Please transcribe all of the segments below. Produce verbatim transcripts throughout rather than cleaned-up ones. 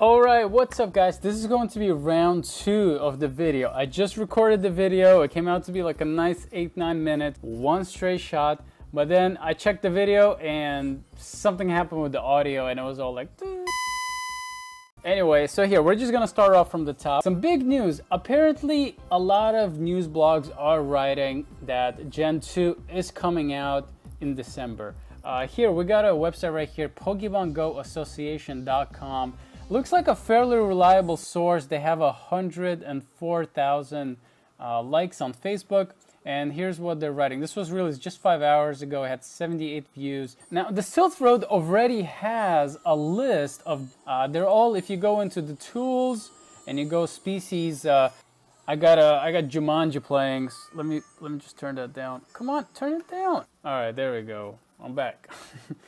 All right, what's up guys? This is going to be round two of the video. I just recorded the video. It came out to be like a nice eight, nine minute, one straight shot. But then I checked the video and something happened with the audio and it was all like... Doo. Anyway, so here, we're just gonna start off from the top. Some big news. Apparently, a lot of news blogs are writing that Gen two is coming out in December. Uh, here, we got a website right here, Pokemon Go Association dot com. Looks like a fairly reliable source. They have one hundred four thousand uh, likes on Facebook. And here's what they're writing. This was released just five hours ago. It had seventy-eight views. Now, the Silph Road already has a list of... Uh, they're all, if you go into the tools and you go species... Uh, I got a, I got Jumanji playing. Let me, let me just turn that down. Come on, turn it down. All right, there we go. I'm back.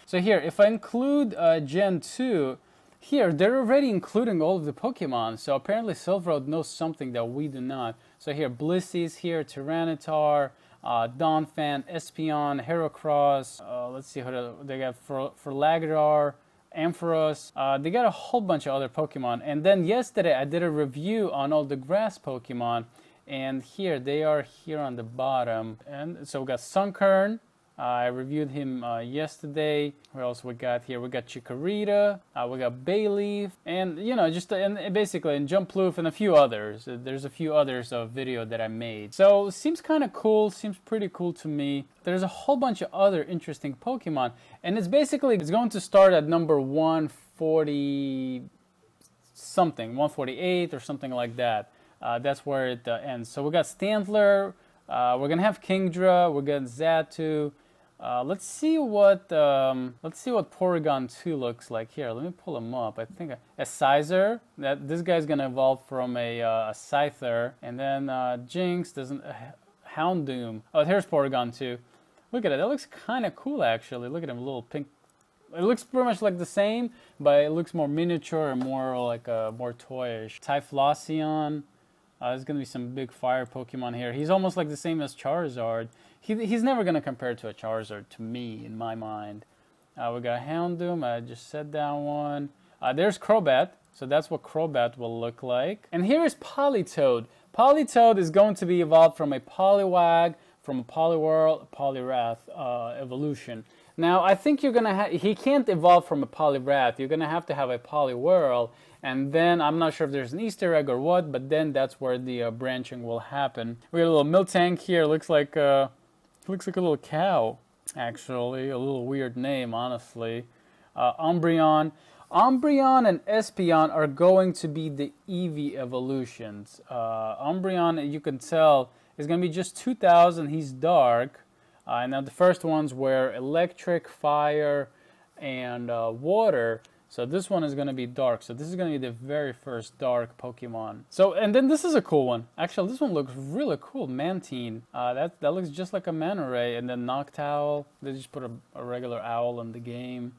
So here, if I include uh, Gen two... Here, they're already including all of the Pokemon, so apparently Silph Road knows something that we do not. So here, Blissey's here, Tyranitar, uh, Donphan, Espeon, Heracross, uh, let's see who the, they got, for Farfetch'd, Ampharos, uh, they got a whole bunch of other Pokemon. And then yesterday I did a review on all the grass Pokemon, and here, they are here on the bottom. And so we got Sunkern. I reviewed him uh, yesterday. What else we got here? We got Chikorita, uh, we got Bayleef, and you know, just and basically and Jumpluff and a few others. There's a few others of video that I made. So seems kind of cool. Seems pretty cool to me. There's a whole bunch of other interesting Pokemon, and it's basically it's going to start at number one forty something, one forty-eight or something like that. Uh, that's where it uh, ends. So we got Stantler. Uh, we're gonna have Kingdra. We're gonna Zatu. Uh, let's see what um, let's see what Porygon two looks like here. Let me pull him up. I think I, a Scizor. That this guy's gonna evolve from a, uh, a Scyther, and then uh, Jinx doesn't. Uh, Houndoom. Oh, here's Porygon two. Look at it. That looks kind of cool actually. Look at him, a little pink. It looks pretty much like the same, but it looks more miniature and more like a more toyish. Typhlosion. Uh, there's gonna be some big fire Pokemon here. He's almost like the same as Charizard. He, he's never gonna compare to a Charizard to me, in my mind. Uh, we got Houndoom, I just set down one. Uh, there's Crobat, so that's what Crobat will look like. And here is Politoed. Politoed is going to be evolved from a Poliwag, from a Poliwhirl, a Poliwrath uh, evolution. Now, I think you're gonna ha he can't evolve from a Poliwrath. You're gonna have to have a Poliwhirl, and then I'm not sure if there's an Easter egg or what, but then that's where the uh, branching will happen. We got a little Miltank here. Looks like uh, looks like a little cow, actually. A little weird name, honestly. Uh, Umbreon, Umbreon, and Espeon are going to be the Eevee evolutions. Uh, Umbreon, you can tell, is gonna be just two thousand. He's dark. Uh, now the first ones were electric, fire, and uh, water. So this one is going to be dark. So this is going to be the very first dark Pokemon. So and then this is a cool one. Actually, this one looks really cool. Mantine. Uh, that that looks just like a Manta Ray. And then Noctowl. They just put a, a regular owl in the game.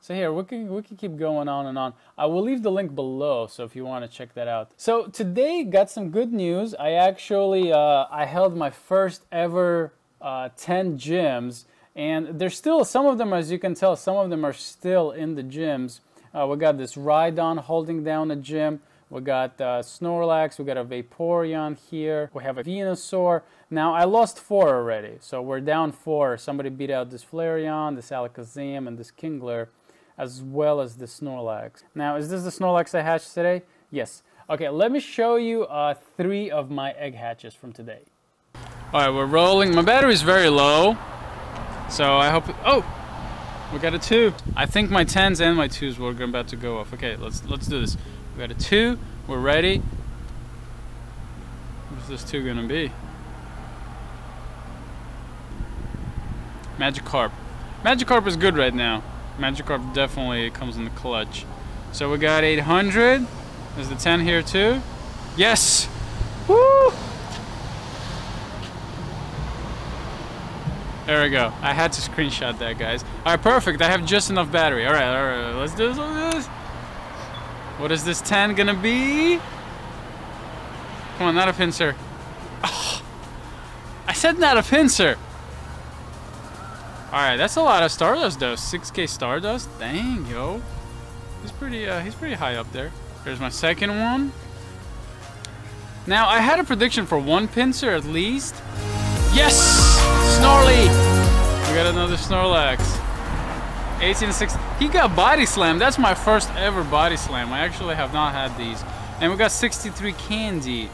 So here, we can, we can keep going on and on. I will leave the link below, so if you want to check that out. So today, got some good news. I actually, uh, I held my first ever... Uh, ten gyms, and there's still some of them, as you can tell, some of them are still in the gyms. Uh, we got this Rhydon holding down a gym. We got uh, Snorlax. We got a Vaporeon here. We have a Venusaur. Now I lost four already, so we're down four. Somebody beat out this Flareon, this Alakazam, and this Kingler, as well as the Snorlax. Now, is this the Snorlax I hatched today? Yes. Okay, let me show you uh, three of my egg hatches from today. Alright, we're rolling. My battery's very low, so I hope... Oh! We got a two. I think my tens and my twos were about to go off. Okay, let's let's do this. We got a two. We're ready. What's this two gonna be? Magikarp. Magikarp is good right now. Magikarp definitely comes in the clutch. So we got eight hundred. There's the ten here too. Yes! Woo! There we go. I had to screenshot that, guys. All right, perfect. I have just enough battery. All right, all right. Let's do this. Let's do this. What is this ten gonna be? Come on, not a pincer. Oh, I said not a pincer. All right, that's a lot of Stardust, though. six K Stardust. Dang, yo. He's pretty. Uh, he's pretty high up there. There's my second one. Now, I had a prediction for one Pincer at least. Yes! Snorly! We got another Snorlax. eighteen six. He got body slam. That's my first ever body slam. I actually have not had these. And we got sixty-three candy.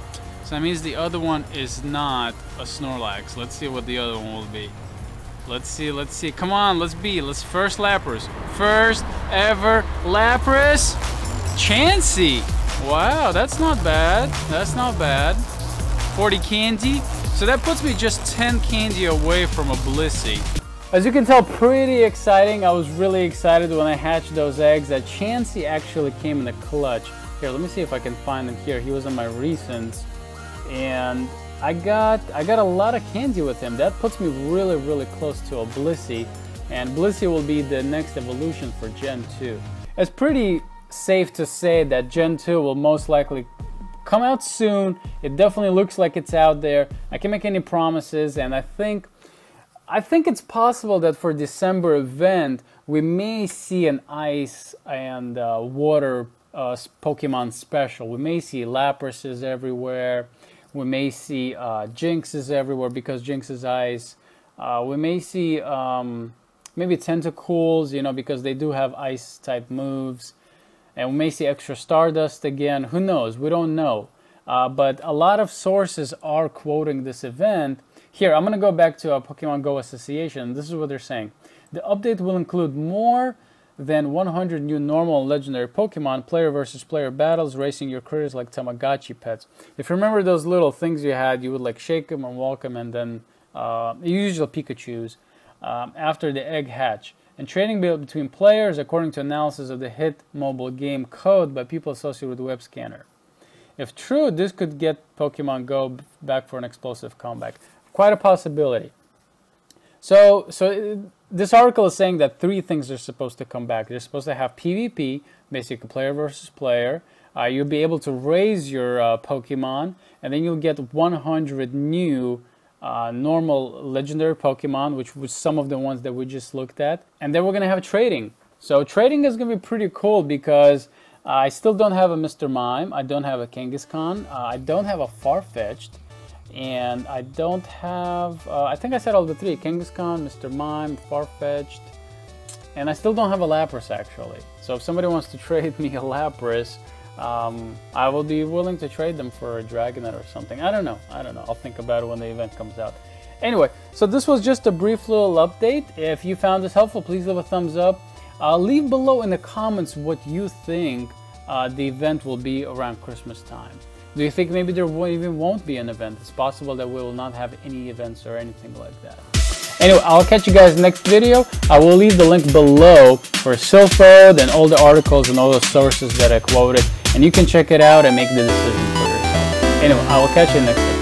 So that means the other one is not a Snorlax. Let's see what the other one will be. Let's see, let's see. Come on, let's be. Let's first Lapras. First ever Lapras. Chansey. Wow, that's not bad. That's not bad. forty candy. So that puts me just ten candy away from a Blissey. As you can tell, pretty exciting. I was really excited when I hatched those eggs. That Chansey actually came in the clutch. Here, let me see if I can find him here. He was on my recents, and I got I got a lot of candy with him. That puts me really, really close to a Blissey, and Blissey will be the next evolution for Gen two. It's pretty safe to say that Gen two will most likely come out soon. It definitely looks like it's out there. I can't make any promises, and I think I think it's possible that for December event, we may see an ice and uh, water uh, Pokemon special. We may see Laprases everywhere. We may see uh, Jinxes everywhere because Jinx is ice. Uh, we may see um, maybe Tentacools, you know, because they do have ice type moves. And we may see extra Stardust again. Who knows? We don't know. Uh, but a lot of sources are quoting this event. Here, I'm going to go back to a Pokemon Go Association. This is what they're saying. The update will include more than one hundred new normal and legendary Pokemon, player versus player battles, racing your critters like Tamagotchi pets. If you remember those little things you had, you would like shake them and walk them, and then uh, usual Pikachus um, after the egg hatch. And trading between players according to analysis of the hit mobile game code by people associated with the web scanner. If true, this could get Pokemon Go back for an explosive comeback. Quite a possibility. So, so it, this article is saying that three things are supposed to come back. They're supposed to have PvP, basically player versus player. Uh, you'll be able to raise your uh, Pokemon, and then you'll get one hundred new uh, normal legendary Pokemon, which was some of the ones that we just looked at. And then we're going to have trading. So trading is going to be pretty cool because uh, I still don't have a Mister Mime. I don't have a Kangaskhan. Uh, I don't have a Farfetch'd. And I don't have, uh, I think I said all the three, Kangaskhan, Mister Mime, Farfetch'd, and I still don't have a Lapras actually. So if somebody wants to trade me a Lapras, um, I will be willing to trade them for a Dragonite or something. I don't know, I don't know, I'll think about it when the event comes out. Anyway, so this was just a brief little update. If you found this helpful, please leave a thumbs up. Uh, leave below in the comments what you think uh, the event will be around Christmas time. Do you think maybe there even won't be an event? It's possible that we will not have any events or anything like that. Anyway, I'll catch you guys next video. I will leave the link below for Silph Road and all the articles and all the sources that I quoted. And you can check it out and make the decision for yourself. Anyway, I will catch you next video.